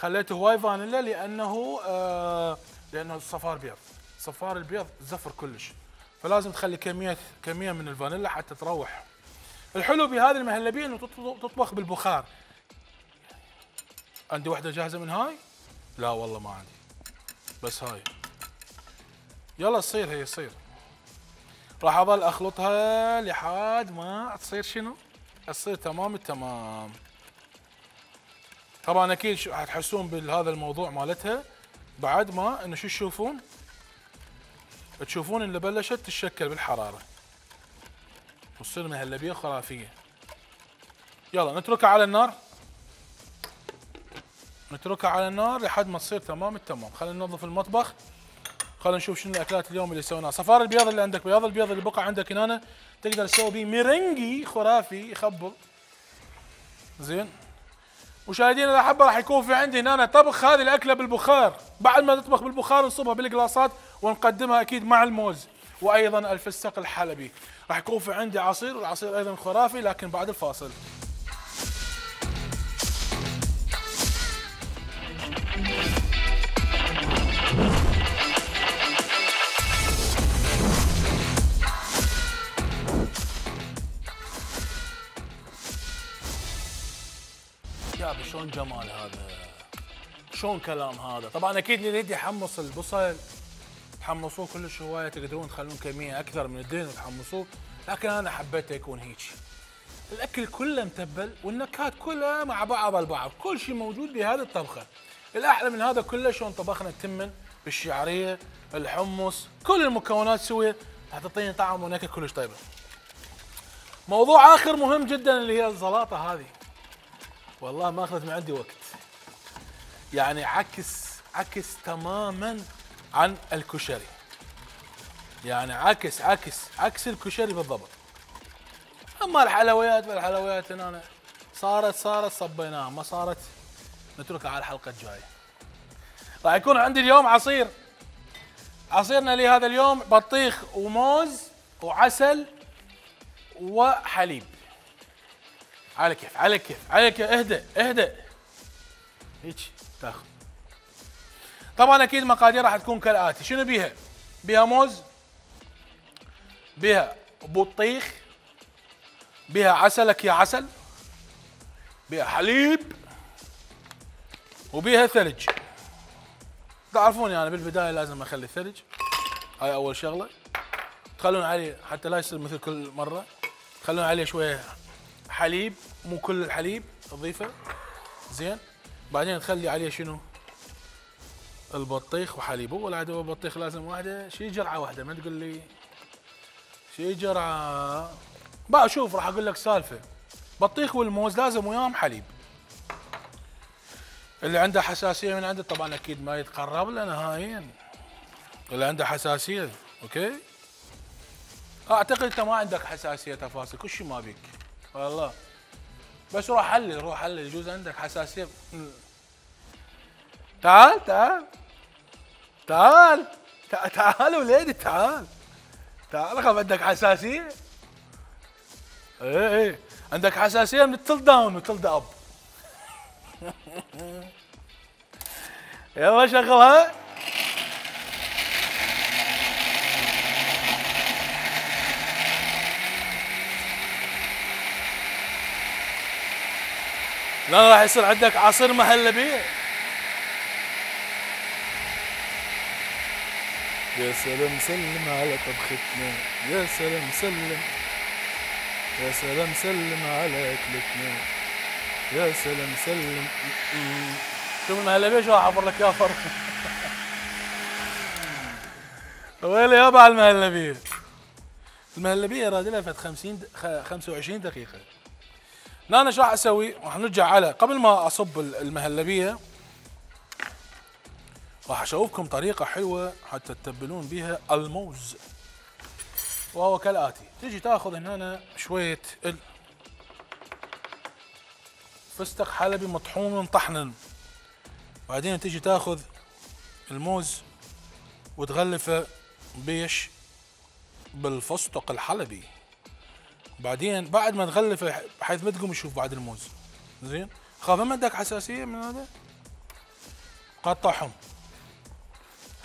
خليت هواي فانيلا لانه الصفار بيض. الصفار البيض زفر كلش، فلازم تخلي كميه من الفانيلا حتى تروح. الحلو بهذه المهلبيه انه تطبخ بالبخار. عندي واحده جاهزه من هاي؟ لا والله ما عندي. بس هاي. يلا تصير هي تصير. راح اظل اخلطها لحد ما تصير شنو؟ تصير تمام التمام. طبعا اكيد حتحسون بهذا الموضوع مالتها بعد ما انه شو تشوفون؟ تشوفون اللي بلشت تتشكل بالحراره. وتصير مهلبيه خرافيه. يلا نتركها على النار. نتركها على النار لحد ما تصير تمام التمام. خلينا ننظف المطبخ. خلينا نشوف شنو الاكلات اليوم اللي سويناها. صفار البيض اللي عندك، بياض البيض اللي بقى عندك هنا تقدر تسوي بيه ميرنجي خرافي يخبل. زين. مشاهدينا الاحبه راح يكون في عندي هنا طبخ هذه الاكله بالبخار. بعد ما تطبخ بالبخار نصبها بالقلاصات ونقدمها اكيد مع الموز وايضا الفستق الحلبي. راح يكون في عندي عصير، العصير ايضا خرافي لكن بعد الفاصل. شلون جمال هذا؟ شلون كلام هذا؟ طبعا اكيد اللي يريد يحمص البصل تحمصوه كلش هوايه، تقدرون تخلون كميه اكثر من الدين وتحمصوه، لكن انا حبيته يكون هيك. الاكل كله متبل والنكهات كلها مع بعض البعض، كل شيء موجود بهذه الطبخه. الاحلى من هذا كله شلون طبخنا التمن بالشعريه، الحمص، كل المكونات سويه حتعطيني طعم ونكهه كلش طيبه. موضوع اخر مهم جدا اللي هي الزلاطه هذه. والله ما اخذت من عندي وقت. يعني عكس تماما عن الكشري. يعني عكس الكشري بالضبط. اما الحلويات فالحلويات هنا صارت صبيناها، ما صارت نتركها على الحلقه الجايه. راح يكون عندي اليوم عصير. عصيرنا لهذا اليوم بطيخ وموز وعسل وحليب. على كيف على كيف على كيف. اهدأ هيك تاخذ. طبعا اكيد مقادير راح تكون كالاتي. شنو بيها؟ بيها موز، بيها بطيخ، بيها عسلك يا عسل، بيها حليب، وبيها ثلج. تعرفوني يعني انا بالبدايه لازم اخلي الثلج، هاي اول شغله. تخلون عليه حتى لا يصير مثل كل مره، تخلون عليه شويه حليب، مو كل الحليب تضيفه. زين بعدين تخلي عليه شنو؟ البطيخ وحليبه. والعاده البطيخ لازم واحده شي جرعه واحده، ما تقول لي شي جرعه. بقى شوف راح اقول لك سالفه. بطيخ والموز لازم وياهم حليب. اللي عنده حساسيه من عنده طبعا اكيد ما يتقرب له نهائيا. اللي عنده حساسيه اوكي. اعتقد انت ما عندك حساسيه تفاصيل، كل شيء ما بيك. والله بس روح حلل يجوز عندك حساسيه. تعال تعال تعال تعال وليدي تعال تعال، خف عندك حساسيه. ايه ايه عندك حساسيه من التل داون والتل دا اب. يلا شغلها. لا راح يصير عندك عصير مهلبيه. يا سلام سلم على طبختنا، يا سلام سلم، يا سلام سلم على اكلتنا، يا سلام سلم. شوف المهلبيه شو راح اعبر لك يا فر. ويلي يابا على المهلبيه. المهلبيه راد لها فت 25 دقيقه. لا انا شو راح اسوي؟ راح نرجع على قبل ما اصب المهلبيه، راح اشوفكم طريقه حلوه حتى تتبلون بها الموز، وهو كالاتي. تيجي تاخذ هنا شويه فستق حلبي مطحون ومطحنن، بعدين تيجي تاخذ الموز وتغلفه بيش بالفستق الحلبي، بعدين بعد ما تغلفه بحيث ما تقوم تشوف بعد الموز. زين؟ خاف ما عندك حساسيه من هذا؟ قطعهم.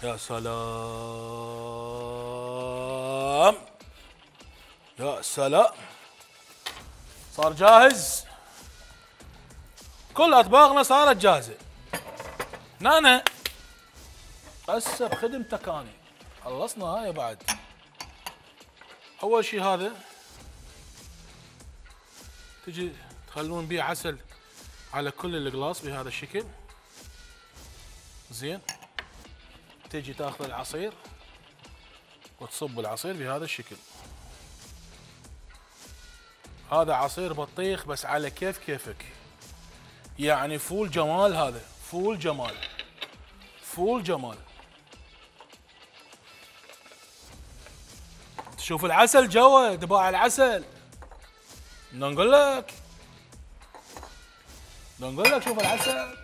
يا سلام يا سلام، صار جاهز. كل اطباقنا صارت جاهزه. نانا هسه بخدمتك انا، خلصنا هاي بعد. اول شيء هذا تجي تخلون بيه عسل على كل القلاص بهذا الشكل. زين، تجي تاخذ العصير وتصب العصير بهذا الشكل. هذا عصير بطيخ بس على كيف كيفك، يعني فول جمال. هذا فول جمال، فول جمال. تشوف العسل جوا، دباع العسل. بدنا نقول لك، بدنا نقول لك شوف العسل.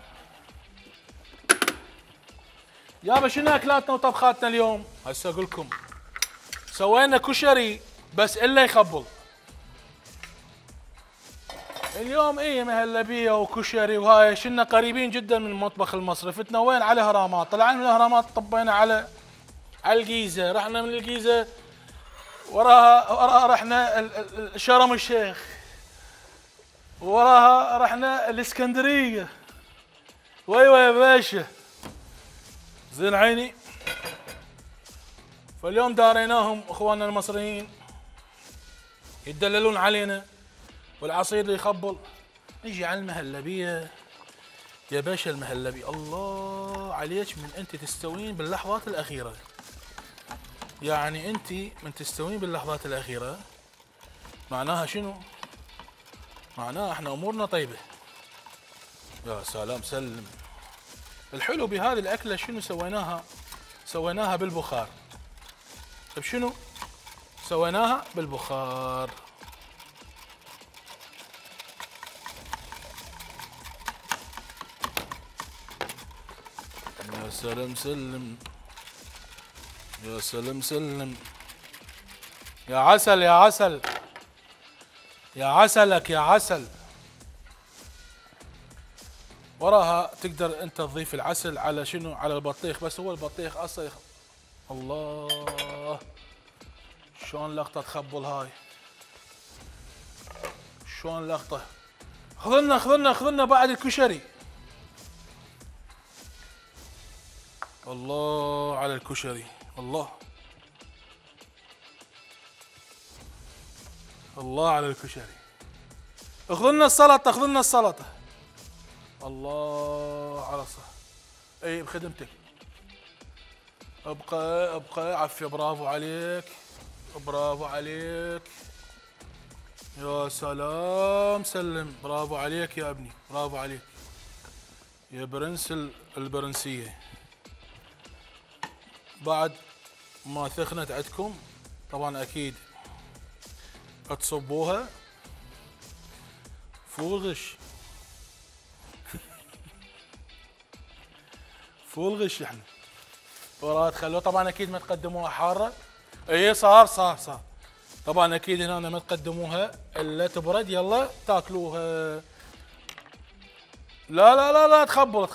يابا شنو اكلاتنا وطبخاتنا اليوم؟ هسه اقول لكم. سوينا كشري بس الا يخبل. اليوم ايه مهلبيه وكشري وهاي، شنا قريبين جدا من المطبخ المصري. فتنا وين؟ على الاهرامات، طلعنا من الاهرامات طبينا على الجيزه، رحنا من الجيزه وراها رحنا شرم الشيخ، وراها رحنا الاسكندريه. ويوه يا باشا. زين عيني. فاليوم داريناهم اخواننا المصريين يتدللون علينا والعصير اللي يخبل. نجي على المهلبيه يا باشا. المهلبيه الله عليك من انت تستوين باللحظات الاخيره، يعني انت من تستوين باللحظات الاخيره معناها شنو؟ معناها احنا امورنا طيبه. يا سلام سلم. الحلو بهذه الاكله شنو سويناها؟ سويناها بالبخار. طيب شنو؟ سويناها بالبخار. يا سلام سلم، يا سلام سلم، يا عسل يا عسل، يا عسلك يا عسل. وراها تقدر انت تضيف العسل على شنو؟ على البطيخ، بس هو البطيخ اصلا الله شلون لقطه تخبل هاي، شلون لقطه. خذلنا خذلنا خذلنا بعد الكشري. الله على الكشري، الله الله على الكشري. اخذلنا السلطه، اخذلنا السلطه. الله على الصح. اي بخدمتك. ابقى ابقى عفيه. برافو عليك، برافو عليك. يا سلام سلم. برافو عليك يا ابني، برافو عليك يا برنس البرنسيه. بعد ما ثخنت عندكم طبعا اكيد تصبوها فوغش فوغش احنا وراه تخلوه. طبعا اكيد ما تقدموها حاره. ايه صار طبعا اكيد هنا ما تقدموها الا تبرد. يلا تاكلوها. لا لا لا لا تخبل.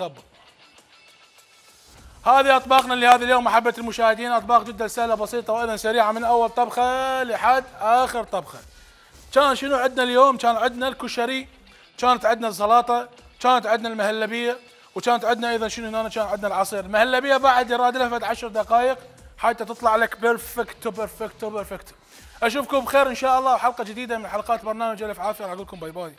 هذه اطباقنا لهذا اليوم محبه المشاهدين. اطباق جدا سهله بسيطه واذا سريعه من اول طبخه لحد اخر طبخه. كان شنو عندنا اليوم؟ كان عندنا الكشري، كانت عندنا السلطه، كانت عندنا المهلبيه، وكانت عندنا ايضا شنو هنا؟ كان عندنا العصير. المهلبيه بعد يراد لها فد 10 دقائق حتى تطلع لك بيرفكتو. اشوفكم بخير ان شاء الله وحلقه جديده من حلقات برنامج الف عافيه. اقول لكم باي باي.